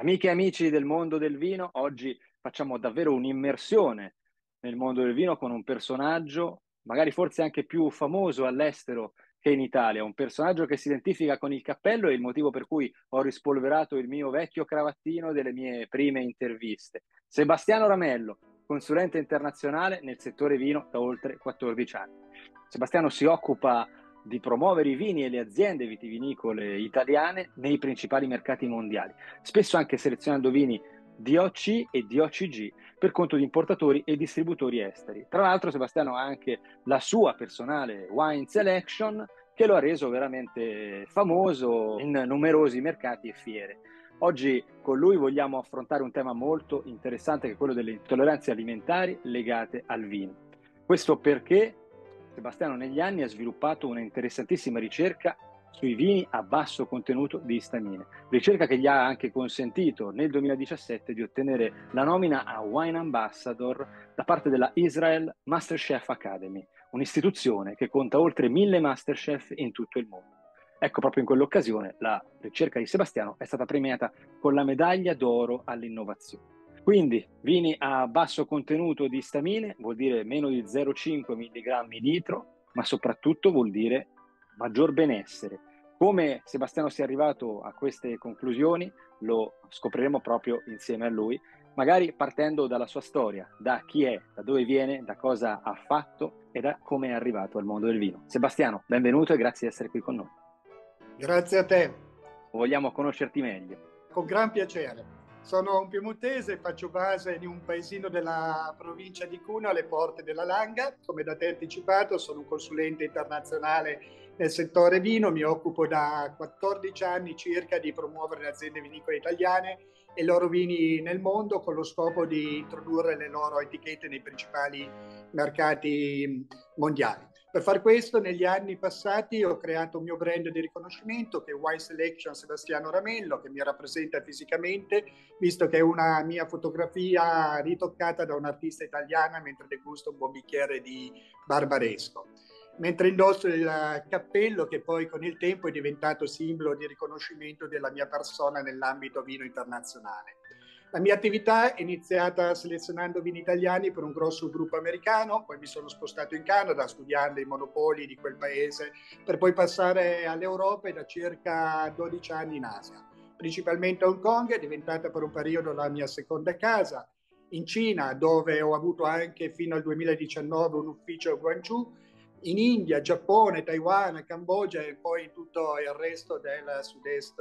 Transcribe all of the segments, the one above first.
Amiche e amici del mondo del vino, oggi facciamo davvero un'immersione nel mondo del vino con un personaggio, magari forse anche più famoso all'estero che in Italia, un personaggio che si identifica con il cappello, e il motivo per cui ho rispolverato il mio vecchio cravattino delle mie prime interviste. Sebastiano Ramello, consulente internazionale nel settore vino da oltre 14 anni. Sebastiano si occupa di promuovere i vini e le aziende vitivinicole italiane nei principali mercati mondiali, spesso anche selezionando vini DOC e DOCG per conto di importatori e distributori esteri. Tra l'altro Sebastiano ha anche la sua personale Wine Selection che lo ha reso veramente famoso in numerosi mercati e fiere. Oggi con lui vogliamo affrontare un tema molto interessante che è quello delle intolleranze alimentari legate al vino. Questo perché Sebastiano negli anni ha sviluppato una interessantissima ricerca sui vini a basso contenuto di istamine, ricerca che gli ha anche consentito nel 2017 di ottenere la nomina a Wine Ambassador da parte della Israel Masterchef Academy, un'istituzione che conta oltre 1000 Masterchef in tutto il mondo. Ecco, proprio in quell'occasione la ricerca di Sebastiano è stata premiata con la medaglia d'oro all'innovazione. Quindi vini a basso contenuto di istamine vuol dire meno di 0,5 mg litro, ma soprattutto vuol dire maggior benessere. Come Sebastiano sia arrivato a queste conclusioni lo scopriremo proprio insieme a lui, magari partendo dalla sua storia, da chi è, da dove viene, da cosa ha fatto e da come è arrivato al mondo del vino. Sebastiano, benvenuto e grazie di essere qui con noi. Grazie a te. Vogliamo conoscerti meglio. Con gran piacere. Sono un piemontese, faccio base in un paesino della provincia di Cuneo alle porte della Langa. Come da te anticipato, sono un consulente internazionale nel settore vino, mi occupo da 14 anni circa di promuovere le aziende vinicole italiane e i loro vini nel mondo con lo scopo di introdurre le loro etichette nei principali mercati mondiali. Per far questo negli anni passati ho creato un mio brand di riconoscimento che è Wine Selection Sebastiano Ramello, che mi rappresenta fisicamente visto che è una mia fotografia ritoccata da un'artista italiana mentre degusto un buon bicchiere di Barbaresco. Mentre indosso il cappello che poi con il tempo è diventato simbolo di riconoscimento della mia persona nell'ambito vino internazionale. La mia attività è iniziata selezionando vini italiani per un grosso gruppo americano, poi mi sono spostato in Canada studiando i monopoli di quel paese per poi passare all'Europa e da circa 12 anni in Asia. Principalmente a Hong Kong, è diventata per un periodo la mia seconda casa, in Cina dove ho avuto anche fino al 2019 un ufficio a Guangzhou, in India, Giappone, Taiwan, Cambogia e poi tutto il resto del sud-est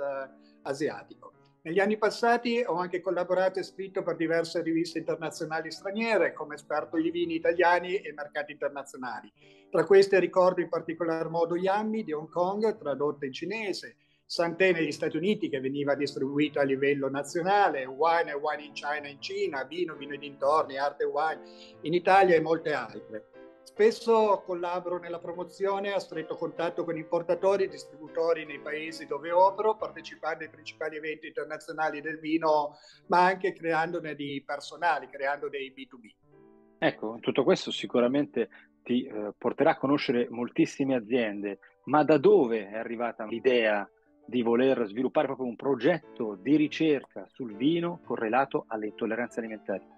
asiatico. Negli anni passati ho anche collaborato e scritto per diverse riviste internazionali straniere come esperto di vini italiani e mercati internazionali. Tra queste ricordo in particolar modo Yammi di Hong Kong, tradotta in cinese, Santena negli Stati Uniti che veniva distribuito a livello nazionale, Wine and Wine in China in Cina, Vino, Vino e Dintorni, Art and Wine in Italia e molte altre. Spesso collaboro nella promozione a stretto contatto con importatori e distributori nei paesi dove opero, partecipando ai principali eventi internazionali del vino, ma anche creandone di personali, creando dei B2B. Ecco, tutto questo sicuramente ti porterà a conoscere moltissime aziende, ma da dove è arrivata l'idea di voler sviluppare proprio un progetto di ricerca sul vino correlato alle intolleranze alimentari?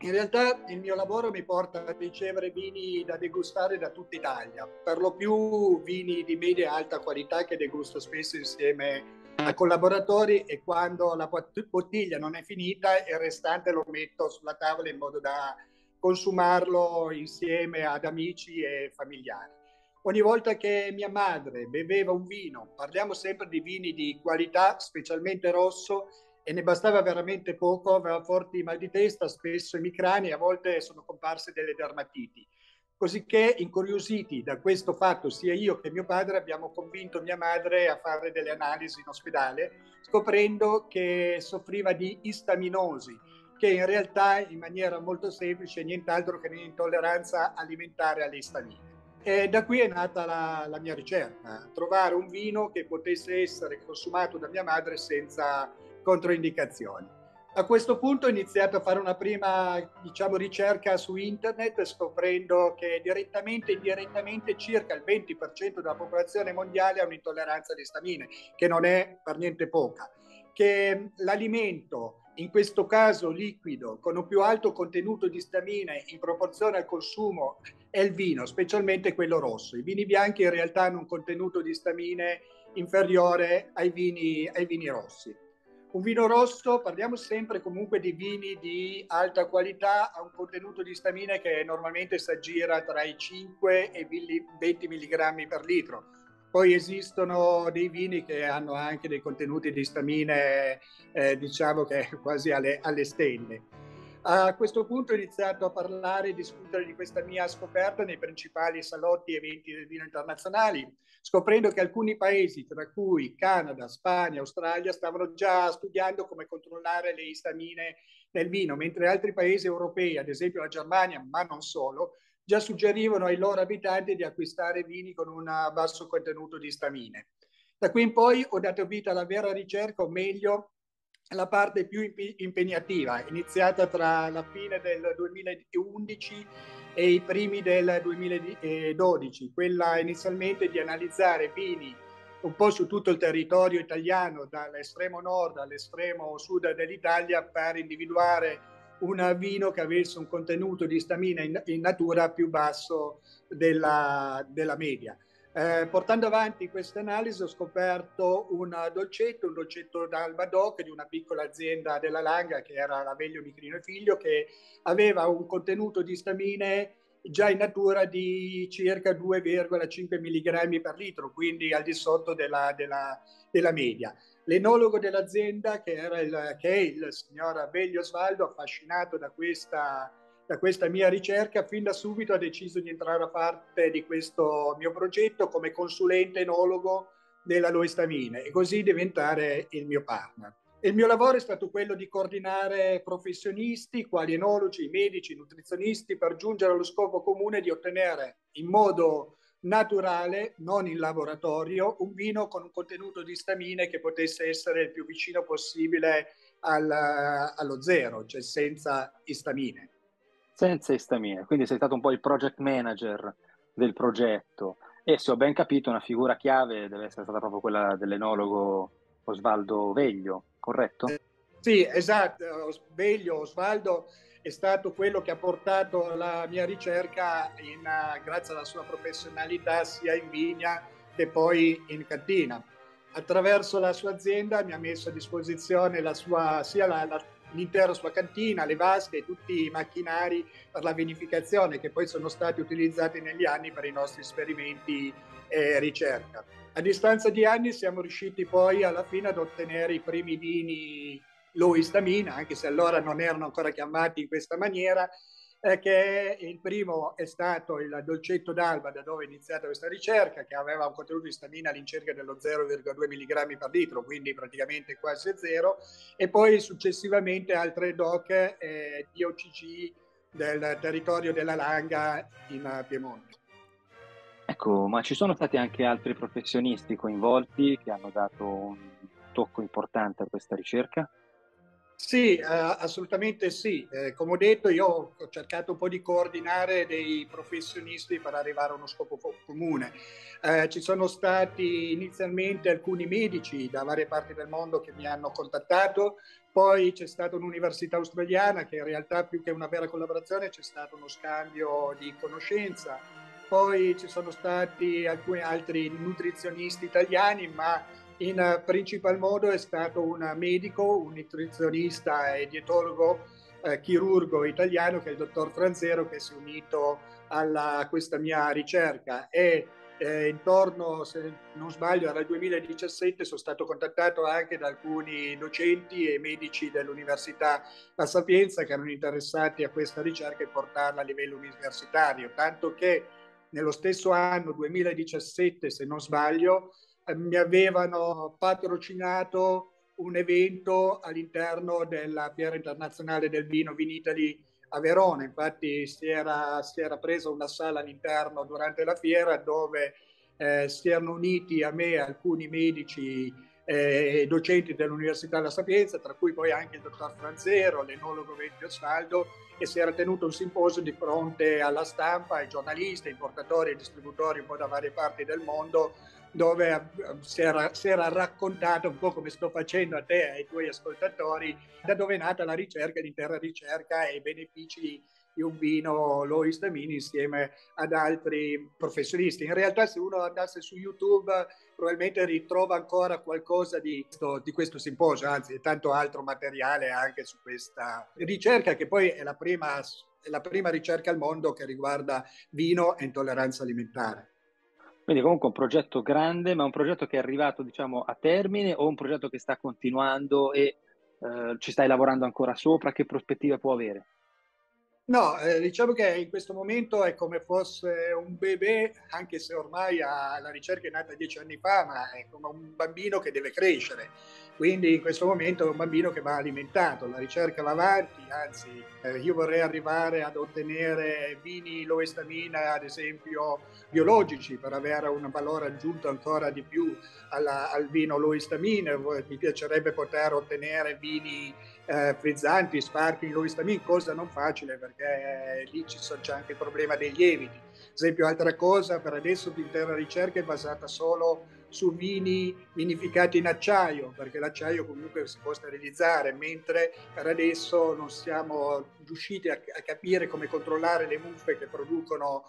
In realtà il mio lavoro mi porta a ricevere vini da degustare da tutta Italia, per lo più vini di media e alta qualità che degusto spesso insieme a collaboratori, e quando la bottiglia non è finita il restante lo metto sulla tavola in modo da consumarlo insieme ad amici e familiari. Ogni volta che mia madre beveva un vino, parliamo sempre di vini di qualità, specialmente rosso, e ne bastava veramente poco, aveva forti mal di testa, spesso emicranie, a volte sono comparse delle dermatiti. Cosicché, incuriositi da questo fatto, sia io che mio padre abbiamo convinto mia madre a fare delle analisi in ospedale, scoprendo che soffriva di istaminosi, che in realtà in maniera molto semplice è nient'altro che un'intolleranza alimentare alle istamine. E da qui è nata la mia ricerca, trovare un vino che potesse essere consumato da mia madre senza controindicazioni. A questo punto ho iniziato a fare una prima, diciamo, ricerca su internet, scoprendo che direttamente e indirettamente circa il 20% della popolazione mondiale ha un'intolleranza alle istamine, che non è per niente poca. che l'alimento, in questo caso liquido, con un più alto contenuto di istamine in proporzione al consumo è il vino, specialmente quello rosso. I vini bianchi in realtà hanno un contenuto di istamine inferiore ai vini rossi. Un vino rosso, parliamo sempre comunque di vini di alta qualità, ha un contenuto di istamine che normalmente si aggira tra i 5 e i 20 mg per litro. Poi esistono dei vini che hanno anche dei contenuti di istamine, diciamo che quasi alle stelle. A questo punto ho iniziato a parlare e discutere di questa mia scoperta nei principali salotti e eventi del vino internazionali, scoprendo che alcuni paesi, tra cui Canada, Spagna, Australia, stavano già studiando come controllare le istamine nel vino, mentre altri paesi europei, ad esempio la Germania, ma non solo, già suggerivano ai loro abitanti di acquistare vini con un basso contenuto di istamine. Da qui in poi ho dato vita alla vera ricerca, o meglio, alla parte più impegnativa, iniziata tra la fine del 2011 e i primi del 2012, quella inizialmente di analizzare vini un po' su tutto il territorio italiano, dall'estremo nord all'estremo sud dell'Italia, per individuare un vino che avesse un contenuto di istamina in natura più basso della media. Portando avanti questa analisi ho scoperto un dolcetto d'Alba DOC di una piccola azienda della Langa, che era la Veglio Micrino e Figlio, che aveva un contenuto di istamine già in natura di circa 2,5 mg per litro, quindi al di sotto della media. L'enologo dell'azienda, che è il signor Veglio Osvaldo, affascinato da questa mia ricerca, fin da subito ha deciso di entrare a parte di questo mio progetto come consulente enologo della Low Histamines e così diventare il mio partner. Il mio lavoro è stato quello di coordinare professionisti, quali enologi, medici, nutrizionisti, per giungere allo scopo comune di ottenere in modo naturale, non in laboratorio, un vino con un contenuto di istamine che potesse essere il più vicino possibile allo zero, cioè senza istamine. Senza istamine, quindi sei stato un po' il project manager del progetto e, se ho ben capito, una figura chiave deve essere stata proprio quella dell'enologo Osvaldo Veglio, corretto? Sì, esatto, Osvaldo è stato quello che ha portato la mia ricerca, grazie alla sua professionalità, sia in vigna che poi in cantina. Attraverso la sua azienda mi ha messo a disposizione l'intera sua cantina, le vasche e tutti i macchinari per la vinificazione, che poi sono stati utilizzati negli anni per i nostri esperimenti e ricerca. A distanza di anni siamo riusciti poi alla fine ad ottenere i primi vini Low Histamines, anche se allora non erano ancora chiamati in questa maniera, che il primo è stato il Dolcetto d'Alba, da dove è iniziata questa ricerca, che aveva un contenuto di istamina all'incirca dello 0,2 mg per litro, quindi praticamente quasi zero, e poi successivamente altre DOC e DOCG del territorio della Langa in Piemonte. Ecco, ma ci sono stati anche altri professionisti coinvolti che hanno dato un tocco importante a questa ricerca? Sì, assolutamente sì. Come ho detto, io ho cercato un po' di coordinare dei professionisti per arrivare a uno scopo comune. Ci sono stati inizialmente alcuni medici da varie parti del mondo che mi hanno contattato, poi c'è stata un'università australiana che in realtà, più che una vera collaborazione, c'è stato uno scambio di conoscenza. Poi ci sono stati alcuni altri nutrizionisti italiani, ma in principal modo è stato un medico, un nutrizionista e dietologo, chirurgo italiano, che è il dottor Franzero, che si è unito a questa mia ricerca. E intorno, se non sbaglio, era il 2017, sono stato contattato anche da alcuni docenti e medici dell'Università La Sapienza, che erano interessati a questa ricerca e portarla a livello universitario, tanto che nello stesso anno, 2017, se non sbaglio, mi avevano patrocinato un evento all'interno della Fiera Internazionale del Vino Vinitaly a Verona. Infatti si era presa una sala all'interno durante la fiera, dove si erano uniti a me alcuni medici e docenti dell'Università La Sapienza, tra cui poi anche il dottor Franzero, l'enologo Veglio Osvaldo, e si era tenuto un simposio di fronte alla stampa, ai giornalisti, ai importatori e distributori un po' da varie parti del mondo, dove si era raccontato un po' come sto facendo a te e ai tuoi ascoltatori, da dove è nata la ricerca di Terra Ricerca e i benefici di un vino Low Histamine insieme ad altri professionisti. In realtà, se uno andasse su YouTube probabilmente ritrova ancora qualcosa di questo simposio, anzi tanto altro materiale anche su questa ricerca, che poi è la prima ricerca al mondo che riguarda vino e intolleranza alimentare. Quindi comunque un progetto grande, ma un progetto che è arrivato, diciamo, a termine, o un progetto che sta continuando e ci stai lavorando ancora sopra? Che prospettiva può avere? No, diciamo che in questo momento è come fosse un bebè, anche se ormai la ricerca è nata 10 anni fa, ma è come un bambino che deve crescere. Quindi in questo momento è un bambino che va alimentato, la ricerca va avanti, anzi io vorrei arrivare ad ottenere vini Low Histamine, ad esempio biologici, per avere un valore aggiunto ancora di più al vino Low Histamine. Mi piacerebbe poter ottenere vini frizzanti, sparkling Low Histamine, cosa non facile perché lì c'è anche il problema dei lieviti. Ad esempio, altra cosa, per adesso l'intera ricerca è basata solo su vini vinificati in acciaio, perché l'acciaio comunque si può sterilizzare, mentre per adesso non siamo riusciti a capire come controllare le muffe che producono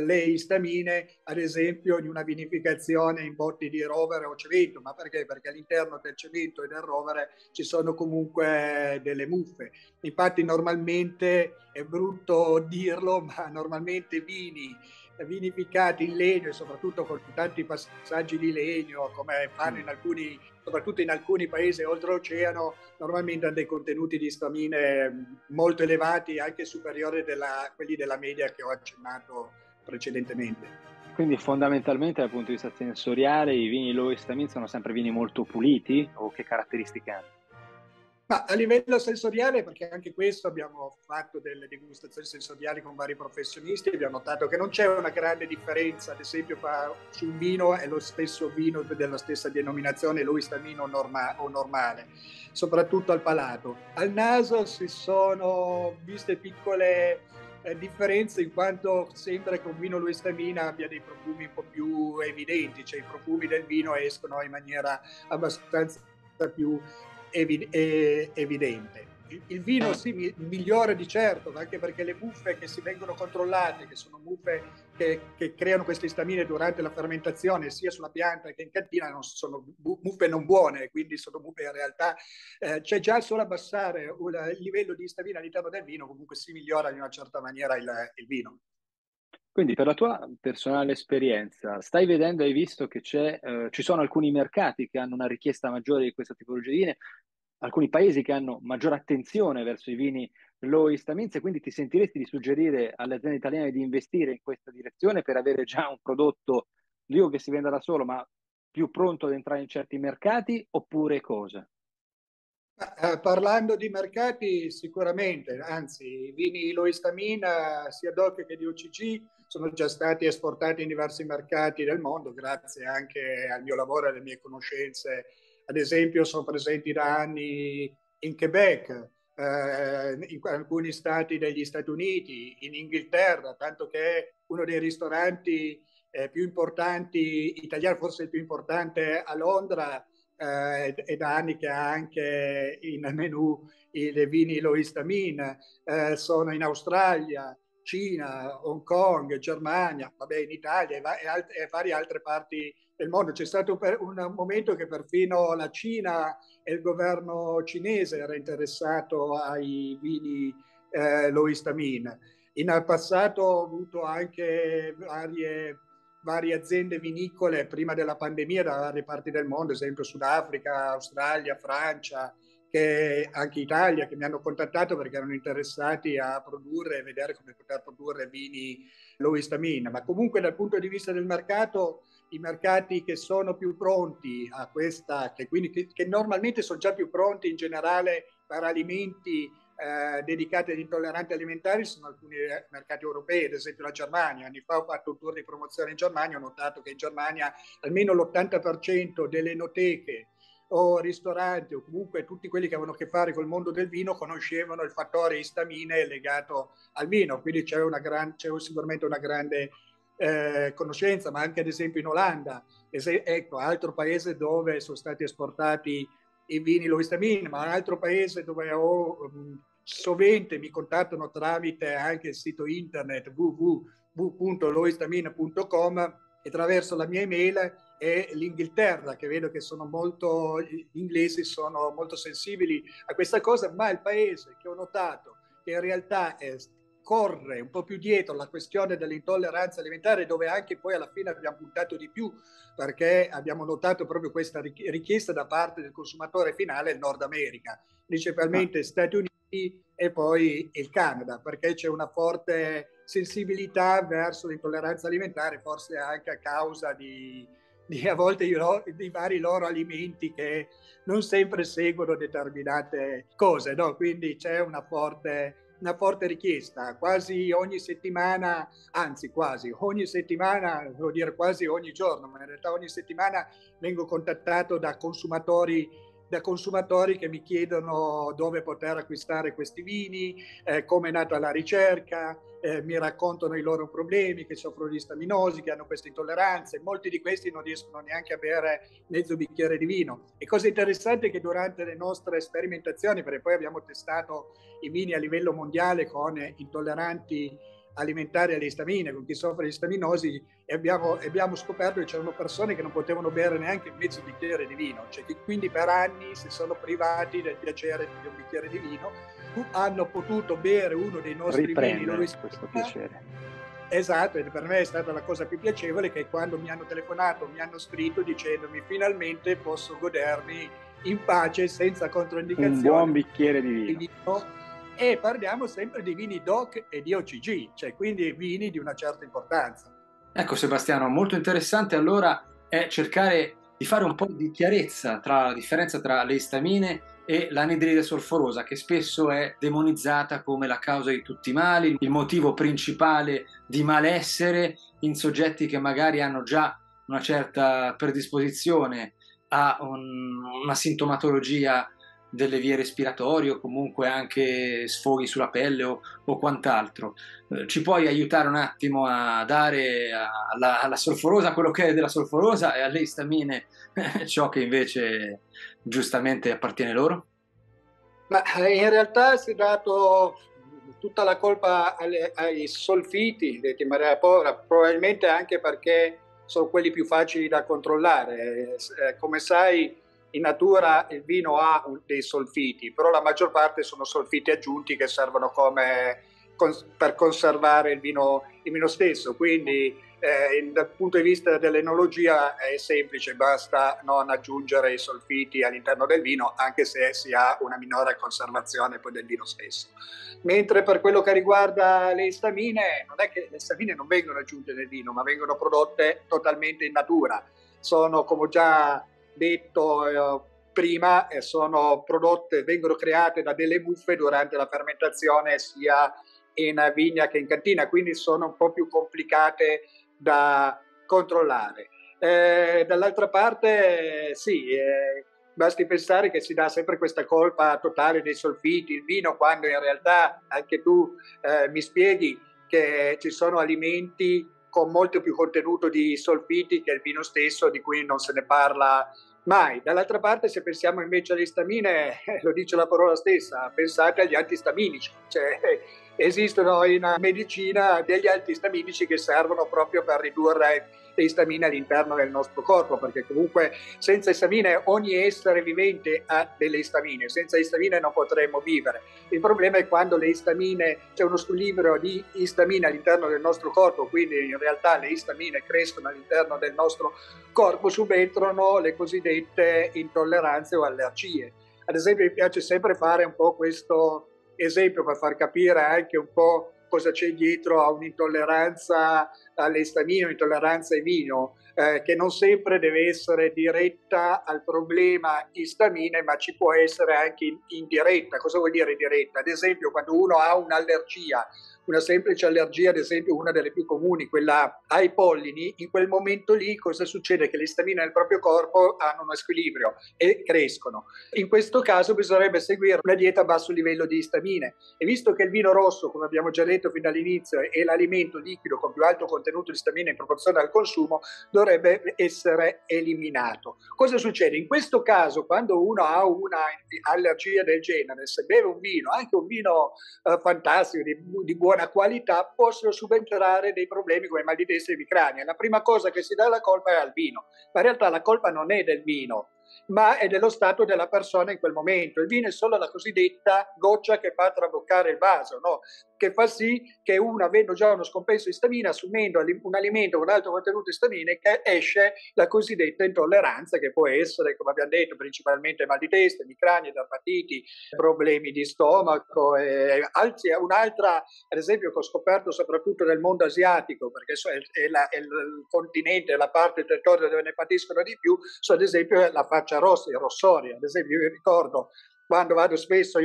le istamine, ad esempio, di una vinificazione in botti di rovere o cemento. Ma perché? Perché all'interno del cemento e del rovere ci sono comunque delle muffe. Infatti normalmente, è brutto dirlo, ma normalmente vini vinificati in legno, e soprattutto con tanti passaggi di legno come fanno soprattutto in alcuni paesi oltreoceano, normalmente hanno dei contenuti di istamine molto elevati, anche superiori a quelli della media che ho accennato precedentemente. Quindi fondamentalmente dal punto di vista sensoriale i vini Low Histamine sono sempre vini molto puliti, o che caratteristiche hanno? Ma a livello sensoriale, perché anche questo abbiamo fatto delle degustazioni sensoriali con vari professionisti, abbiamo notato che non c'è una grande differenza, ad esempio su un vino è lo stesso vino della stessa denominazione Low Histamine o normale, soprattutto al palato. Al naso si sono viste piccole differenze, in quanto sembra che un vino Low Histamine abbia dei profumi un po' più evidenti, cioè i profumi del vino escono in maniera abbastanza più evidente. Il vino sì, migliore di certo, anche perché le muffe che si vengono controllate, che sono muffe che creano queste istamine durante la fermentazione sia sulla pianta che in cantina, non sono muffe non buone, quindi sono muffe in realtà, c'è già solo abbassare il livello di istamina all'interno del vino, comunque si migliora in una certa maniera il vino. Quindi per la tua personale esperienza, stai vedendo, hai visto che ci sono alcuni mercati che hanno una richiesta maggiore di questa tipologia di vini, alcuni paesi che hanno maggiore attenzione verso i vini Low Histamine, e quindi ti sentiresti di suggerire alle aziende italiane di investire in questa direzione per avere già un prodotto, dico che si venda da solo, ma più pronto ad entrare in certi mercati, oppure cosa? Parlando di mercati, sicuramente, anzi i vini Low Histamine sia DOC che DOCG sono già stati esportati in diversi mercati del mondo grazie anche al mio lavoro e alle mie conoscenze. Ad esempio sono presenti da anni in Quebec, in alcuni stati degli Stati Uniti, in Inghilterra, tanto che uno dei ristoranti più importanti italiani, forse il più importante a Londra, e da anni che ha anche in menù i vini Low Histamine, sono in Australia, Cina, Hong Kong, Germania, vabbè, in Italia e varie altre parti del mondo. C'è stato un momento che perfino la Cina e il governo cinese era interessato ai vini Low Histamine. In passato ho avuto anche varie aziende vinicole prima della pandemia da varie parti del mondo, ad esempio Sudafrica, Australia, Francia, che anche Italia, che mi hanno contattato perché erano interessati a produrre e vedere come poter produrre vini Low Histamine. Ma comunque dal punto di vista del mercato, i mercati che sono più pronti a questa, che normalmente sono già più pronti in generale per alimenti dedicate ad intolleranti alimentari, sono alcuni mercati europei, ad esempio la Germania. Anni fa ho fatto un tour di promozione in Germania, ho notato che in Germania almeno l'80% delle enoteche o ristoranti, o comunque tutti quelli che avevano a che fare col mondo del vino, conoscevano il fattore istamine legato al vino, quindi c'è sicuramente una grande conoscenza, ma anche ad esempio in Olanda, ecco, altro paese dove sono stati esportati i vini Low Histamine, ma un altro paese dove ho, sovente mi contattano tramite anche il sito internet www.lowhistamines.com e attraverso la mia email, è l'Inghilterra, che vedo che sono molto, gli inglesi sono molto sensibili a questa cosa, ma il paese che ho notato che in realtà è corre un po' più dietro la questione dell'intolleranza alimentare, dove anche poi alla fine abbiamo puntato di più perché abbiamo notato proprio questa richiesta da parte del consumatore finale, il Nord America, principalmente Stati Uniti e poi il Canada, perché c'è una forte sensibilità verso l'intolleranza alimentare, forse anche a causa di a volte di vari loro alimenti che non sempre seguono determinate cose, no? Quindi c'è una forte richiesta, quasi ogni settimana, anzi quasi ogni settimana, devo dire quasi ogni giorno, ma in realtà ogni settimana vengo contattato da consumatori che mi chiedono dove poter acquistare questi vini, come è nata la ricerca, mi raccontano i loro problemi, che soffrono di staminosi, che hanno queste intolleranze, molti di questi non riescono neanche a bere mezzo bicchiere di vino. E cosa interessante è che durante le nostre sperimentazioni, perché poi abbiamo testato i vini a livello mondiale con intolleranti alimentari alle istamine, con chi soffre di staminosi, e abbiamo scoperto che c'erano persone che non potevano bere neanche mezzo bicchiere di vino, cioè che quindi per anni si sono privati del piacere di un bicchiere di vino, hanno potuto bere uno dei nostri vini. Questo piacere. Esatto, e per me è stata la cosa più piacevole, che quando mi hanno telefonato, mi hanno scritto dicendomi finalmente posso godermi in pace, senza controindicazioni, un buon bicchiere di vino. E parliamo sempre di vini DOC e DOCG, cioè quindi vini di una certa importanza. Ecco Sebastiano, molto interessante allora è cercare di fare un po' di chiarezza tra la differenza tra le istamine e l'anidride solforosa, che spesso è demonizzata come la causa di tutti i mali, il motivo principale di malessere in soggetti che magari hanno già una certa predisposizione a una sintomatologia delle vie respiratorie o comunque anche sfoghi sulla pelle o quant'altro. Ci puoi aiutare un attimo a dare alla solforosa quello che è della solforosa e alle istamine ciò che invece giustamente appartiene loro? Ma in realtà si è dato tutta la colpa ai solfiti detti in maniera povera, probabilmente anche perché sono quelli più facili da controllare. Come sai, in natura il vino ha dei solfiti, però la maggior parte sono solfiti aggiunti che servono per conservare il vino stesso. Quindi dal punto di vista dell'enologia è semplice, basta non aggiungere i solfiti all'interno del vino, anche se si ha una minore conservazione poi del vino stesso. Mentre per quello che riguarda le istamine, non è che le istamine non vengono aggiunte nel vino, ma vengono prodotte totalmente in natura. Sono, come già detto prima, sono prodotte, vengono create da delle buffe durante la fermentazione sia in vigna che in cantina, quindi sono un po' più complicate da controllare. Dall'altra parte sì, basti pensare che si dà sempre questa colpa totale dei solfiti, il vino, quando in realtà anche tu mi spieghi che ci sono alimenti con molto più contenuto di solfiti che il vino stesso, di cui non se ne parla mai. Dall'altra parte, se pensiamo invece alle istamine, lo dice la parola stessa, pensate agli antistaminici, cioè esistono in medicina degli antistaminici che servono proprio per ridurre le istamine all'interno del nostro corpo, perché comunque senza istamine ogni essere vivente ha delle istamine, senza istamine non potremmo vivere. Il problema è quando le istamine, c'è uno squilibrio di istamine all'interno del nostro corpo, quindi in realtà le istamine crescono all'interno del nostro corpo, subentrano le cosiddette intolleranze o allergie. Ad esempio mi piace sempre fare un po' questo esempio per far capire anche un po' cosa c'è dietro a un'intolleranza alle istamine, un'intolleranza ai vino. che non sempre deve essere diretta al problema istamine, ma ci può essere anche indiretta. Cosa vuol dire diretta? Ad esempio, quando uno ha un'allergia, una semplice allergia, ad esempio una delle più comuni, quella ai pollini, in quel momento lì cosa succede? Che le istamine nel proprio corpo hanno uno squilibrio e crescono. In questo caso bisognerebbe seguire una dieta a basso livello di istamine, e visto che il vino rosso, come abbiamo già detto fin dall'inizio, è l'alimento liquido con più alto contenuto di istamine in proporzione al consumo, dovrebbe essere eliminato. Cosa succede? In questo caso, quando uno ha una allergia del genere, se beve un vino, anche un vino fantastico, di buona qualità, possono subentrare dei problemi come mal di testa e emicrania. La prima cosa che si dà la colpa è al vino, ma in realtà la colpa non è del vino, ma è dello stato della persona in quel momento. Il vino è solo la cosiddetta goccia che fa traboccare il vaso, no? Che fa sì che uno, avendo già uno scompenso di stamina, assumendo un alimento con alto contenuto di stamine, che esce la cosiddetta intolleranza, che può essere, come abbiamo detto, principalmente mal di testa, emicranie, dermatiti, problemi di stomaco. Un'altra, ad esempio, che ho scoperto soprattutto nel mondo asiatico, perché è il continente, la parte del territorio dove ne patiscono di più, sono ad esempio la faccia rossa, i rossori. Ad esempio, io ricordo quando vado spesso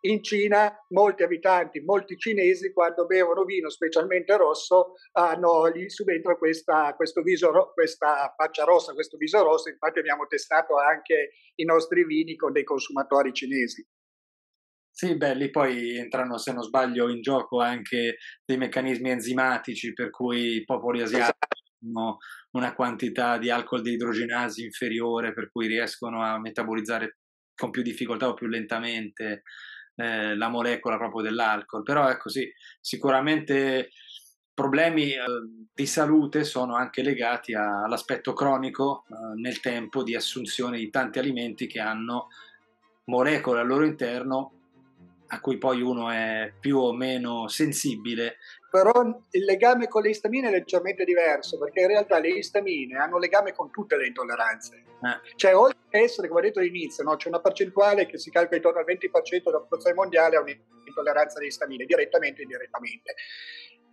in Cina, molti abitanti, molti cinesi, quando bevono vino, specialmente rosso, hanno lì subentra questa faccia rossa, questo viso rosso. Infatti abbiamo testato anche i nostri vini con dei consumatori cinesi. Sì, beh, lì poi entrano, se non sbaglio, in gioco anche dei meccanismi enzimatici, per cui i popoli asiatici hanno una quantità di alcol deidrogenasi inferiore, per cui riescono a metabolizzare con più difficoltà o più lentamente la molecola proprio dell'alcol. Però ecco, sì, sicuramente problemi di salute sono anche legati all'aspetto cronico nel tempo di assunzione di tanti alimenti che hanno molecole al loro interno a cui poi uno è più o meno sensibile. Però il legame con le istamine è leggermente diverso, perché in realtà le istamine hanno legame con tutte le intolleranze. Cioè, oltre a essere, come ho detto all'inizio, no, c'è una percentuale che si calcola intorno al 20% della popolazione mondiale ha un'intolleranza di istamine, direttamente e indirettamente.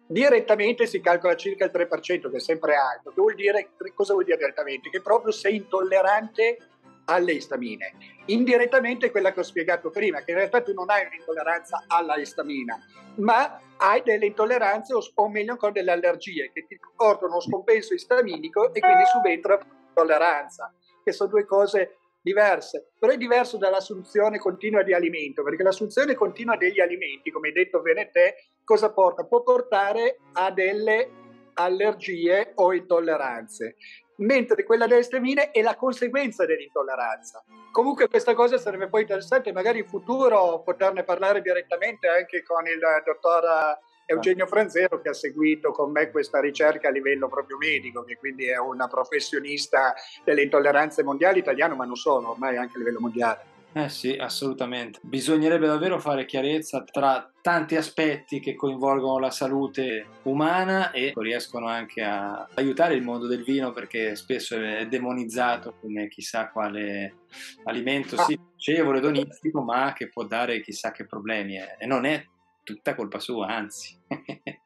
Direttamente si calcola circa il 3%, che è sempre alto. Che vuol dire, cosa vuol dire direttamente? Che proprio sei intollerante alle istamine. Indirettamente è quella che ho spiegato prima, che in realtà tu non hai un'intolleranza alla istamina, ma hai delle intolleranze o meglio ancora delle allergie che ti portano uno scompenso istaminico, e quindi subentra l'intolleranza, che sono due cose diverse. Però è diverso dall'assunzione continua di alimento, perché l'assunzione continua degli alimenti, come hai detto bene te, cosa porta? Può portare a delle allergie o intolleranze, mentre quella delle istamine è la conseguenza dell'intolleranza. Comunque questa cosa sarebbe poi interessante, magari in futuro, poterne parlare direttamente anche con il dottor Eugenio Franzero, che ha seguito con me questa ricerca a livello proprio medico, che quindi è una professionista delle intolleranze mondiali, italiano, ma non solo, ormai anche a livello mondiale. Eh sì, assolutamente. Bisognerebbe davvero fare chiarezza tra tanti aspetti che coinvolgono la salute umana e riescono anche a aiutare il mondo del vino, perché spesso è demonizzato come chissà quale alimento sì, piacevole, edonistico, ma che può dare chissà che problemi. E non è tutta colpa sua, anzi.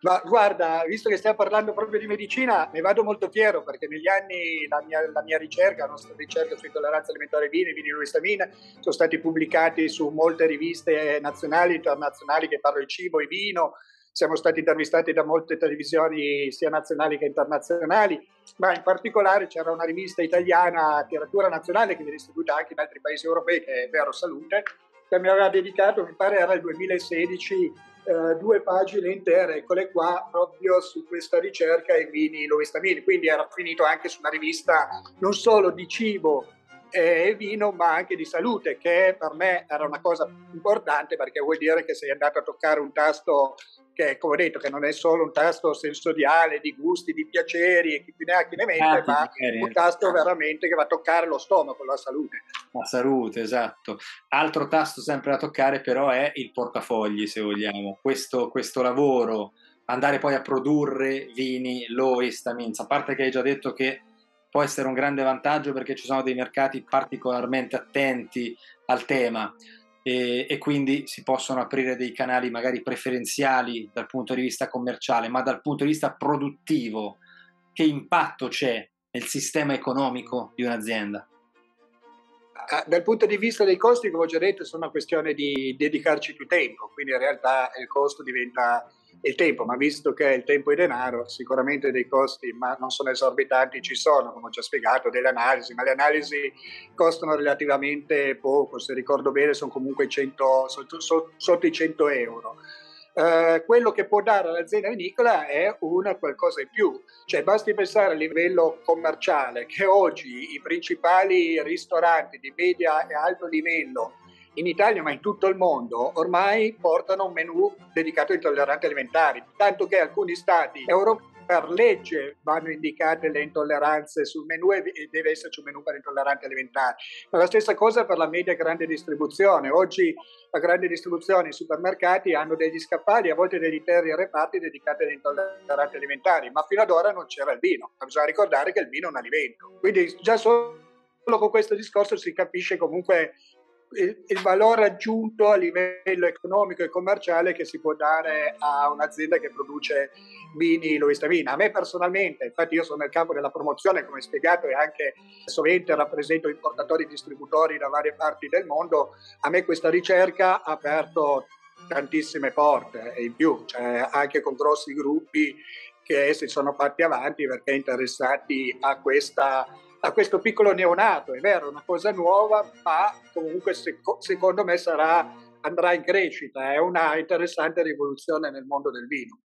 Ma guarda, visto che stiamo parlando proprio di medicina, ne vado molto fiero, perché negli anni la mia ricerca, la nostra ricerca su intolleranza alimentare ai vini, vini e istamine, sono stati pubblicati su molte riviste nazionali e internazionali che parlano di cibo e vino. Siamo stati intervistati da molte televisioni sia nazionali che internazionali, ma in particolare c'era una rivista italiana, Tiratura Nazionale, che viene distribuita anche in altri paesi europei, che è Vero Salute, che mi aveva dedicato, mi pare era il 2016, due pagine intere, eccole qua, proprio su questa ricerca ai vini low histamine. Quindi era finito anche su una rivista non solo di cibo e vino, ma anche di salute, che per me era una cosa importante, perché vuol dire che sei andato a toccare un tasto che, come ho detto, che non è solo un tasto sensoriale, di gusti, di piaceri e chi più ne ha chi ne mette, ma un tasto veramente che va a toccare lo stomaco, la salute. La salute, esatto. Altro tasto sempre da toccare però è il portafogli, se vogliamo. Questo lavoro, andare poi a produrre vini low histamines, a parte che hai già detto che può essere un grande vantaggio, perché ci sono dei mercati particolarmente attenti al tema. E quindi si possono aprire dei canali magari preferenziali dal punto di vista commerciale, ma dal punto di vista produttivo che impatto c'è nel sistema economico di un'azienda? Dal punto di vista dei costi, come ho già detto, sono una questione di dedicarci più tempo, quindi in realtà il costo diventa il tempo, ma visto che il tempo è denaro, sicuramente dei costi, ma non sono esorbitanti, ci sono, come ho già spiegato, delle analisi, ma le analisi costano relativamente poco, se ricordo bene sono comunque 100, sotto i 100 euro. Quello che può dare all'azienda vinicola è una qualcosa in più, cioè basti pensare a livello commerciale che oggi i principali ristoranti di media e alto livello in Italia ma in tutto il mondo ormai portano un menù dedicato ai tolleranti alimentari, tanto che alcuni stati europei per legge vanno indicate le intolleranze sul menù e deve esserci un menù per intolleranti alimentari. Ma la stessa cosa per la media e grande distribuzione. Oggi la grande distribuzione, i supermercati hanno degli scaffali, a volte degli interi reparti dedicati agli intolleranti alimentari, ma fino ad ora non c'era il vino. Bisogna ricordare che il vino è un alimento. Quindi già solo con questo discorso si capisce comunque il valore aggiunto a livello economico e commerciale che si può dare a un'azienda che produce vini Low Histamines. A me personalmente, infatti io sono nel campo della promozione, come spiegato, e anche sovente rappresento importatori e distributori da varie parti del mondo, a me questa ricerca ha aperto tantissime porte e in più, cioè anche con grossi gruppi che si sono fatti avanti perché interessati a questa a questo piccolo neonato. È vero, è una cosa nuova, ma comunque secondo me andrà in crescita, è una interessante rivoluzione nel mondo del vino.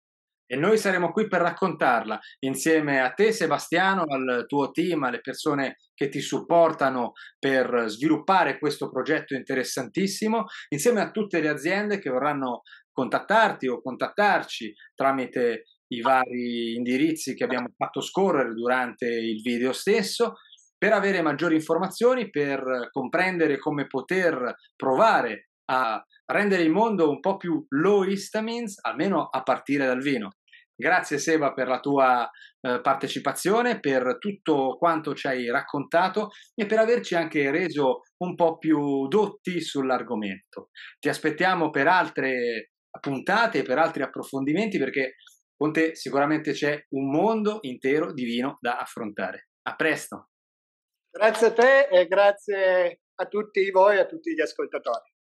E noi saremo qui per raccontarla insieme a te, Sebastiano, al tuo team, alle persone che ti supportano per sviluppare questo progetto interessantissimo, insieme a tutte le aziende che vorranno contattarti o contattarci tramite i vari indirizzi che abbiamo fatto scorrere durante il video stesso, per avere maggiori informazioni, per comprendere come poter provare a rendere il mondo un po' più Low Histamines, almeno a partire dal vino. Grazie Seba per la tua partecipazione, per tutto quanto ci hai raccontato e per averci anche reso un po' più dotti sull'argomento. Ti aspettiamo per altre puntate, per altri approfondimenti, perché con te sicuramente c'è un mondo intero di vino da affrontare. A presto! Grazie a te e grazie a tutti voi e a tutti gli ascoltatori.